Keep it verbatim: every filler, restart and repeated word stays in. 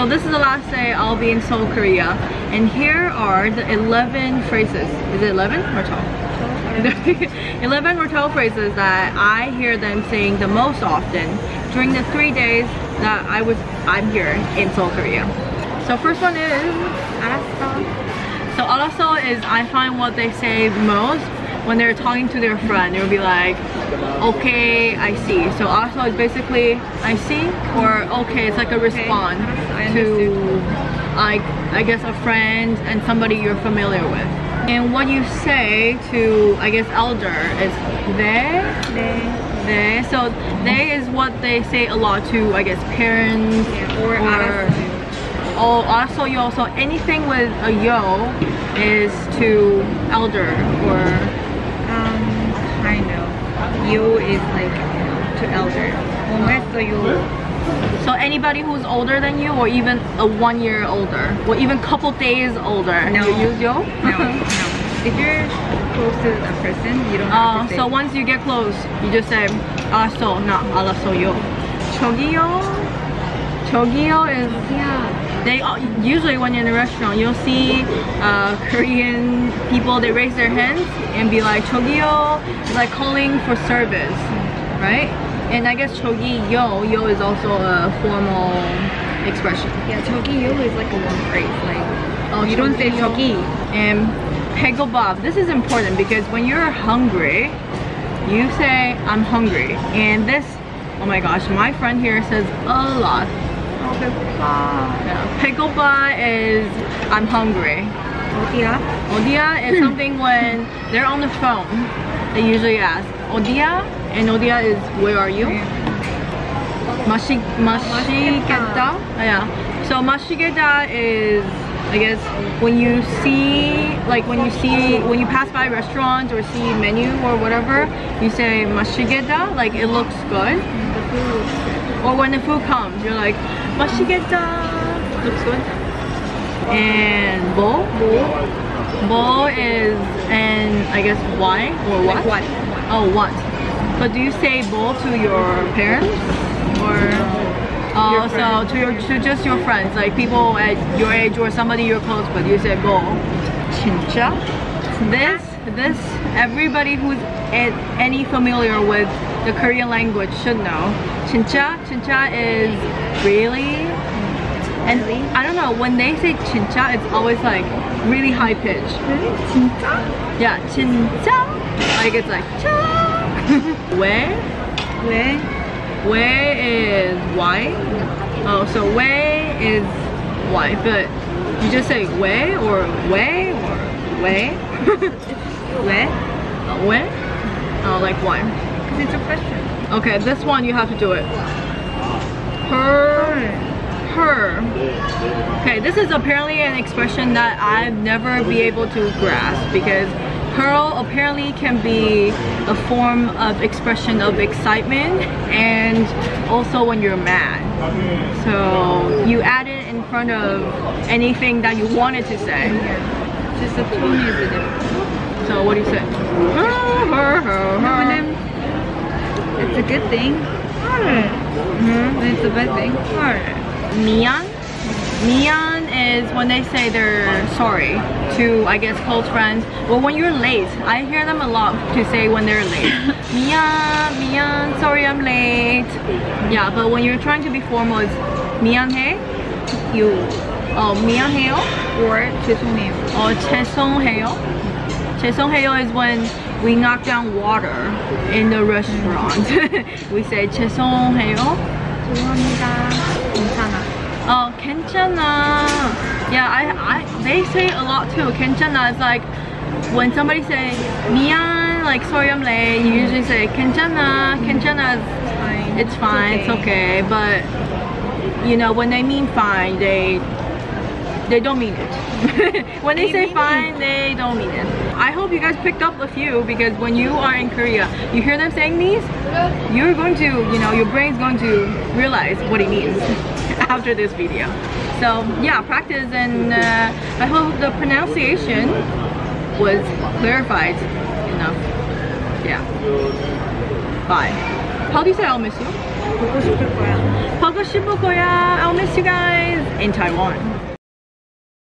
So this is the last day I'll be in Seoul, Korea. And here are the eleven phrases. Is it eleven or twelve? eleven or twelve phrases that I hear them saying the most often during the three days that I was, I'm here in Seoul, Korea. So first one is Arasol. So Arasol is, I find what they say most when they're talking to their friend. It'll be like, okay, I see. So Arasol is basically I see, or okay, it's like a response okay. to like I guess a friend and somebody you're familiar with. And what you say to I guess elder is they. they. They. So they is what they say a lot to I guess parents yeah, or, or Oh, also you also anything with a yo is to elder or um I know yo is like to elder. So anybody who's older than you or even a one year older or even couple days older. No. You use yo? No, no. If you're close to a person, you don't have uh, to say. So once you get close, you just say Arasol, not Arasol yo. Jeogiyo. Jeogiyo is yeah. They usually when you're in a restaurant, you'll see uh, Korean people. They raise their hands and be like "Jeogiyo," like calling for service, right? And I guess "Jeogiyo" yo is also a formal expression. Yeah, "Jeogiyo" is like a one phrase. Like oh, you don't say "Jeogi." And "Baegopa." This is important because when you're hungry, you say "I'm hungry." And this, oh my gosh, my friend here says a lot. Yeah. Baegopa is I'm hungry. Eodiya. Eodiya is something when they're on the phone. They usually ask Eodiya, and Eodiya is where are you? Masisseoda. Yeah. So Masisseoda is I guess when you see like when you see when you pass by a restaurant or see menu or whatever, you say Masisseoda, like it looks good. Or when the food comes, you're like Masisseoda. Looks good. And bo, bo, bo is and I guess why or what? Like what? Oh, what? So do you say bo to your parents or uh, your friend. So to your to just your friends, like people at your age or somebody you're close with? You say bo. Chinja. This this everybody who's any familiar with the Korean language should know. Chinja, chinja is really, and I don't know, when they say chinja, it's always like really high pitched. Really? Chinja? Yeah, chinja. Like it's like cha. Where? Where? Where is why? Oh, so where is why? But you just say where or way or way. Where? Where? Oh, like why? It's a question. Okay, this one you have to do it. Her, her. Okay, this is apparently an expression that I've never be able to grasp because "her" apparently can be a form of expression of excitement and also when you're mad. So you add it in front of anything that you wanted to say. Just the tone is different. So what do you say? Her, her, her, her. It's a good thing. Mm-hmm. It's a bad thing. Mian. Mian is when they say they're sorry to, I guess, close friends. Well, when you're late, I hear them a lot to say when they're late. Mian, mian, sorry I'm late. Yeah, but when you're trying to be formal, it's mianhae, you. Oh, mianhaeo or 죄송해요. Oh, 죄송해요. 죄송해요 is when we knock down water in the restaurant. We say 죄송해요. 죄송합니다. 괜찮아. Oh, 괜찮아. Yeah, I, I, they say a lot too. 괜찮아 is like when somebody says 미안, like sorry I'm late. You usually say 괜찮아. 괜찮아 is it's fine. It's fine. It's okay. It's okay. But you know when they mean fine, they they don't mean it. When they, they say fine, they don't mean it. I hope you guys picked up a few because when you are in Korea, you hear them saying these, you're going to, you know, your brain's going to realize what it means after this video. So yeah, practice and uh, I hope the pronunciation was clarified enough. Yeah. Bye. How do you say I'll miss you? Pogo shipo ya. Pogo shipo ya. I'll miss you guys. in Taiwan.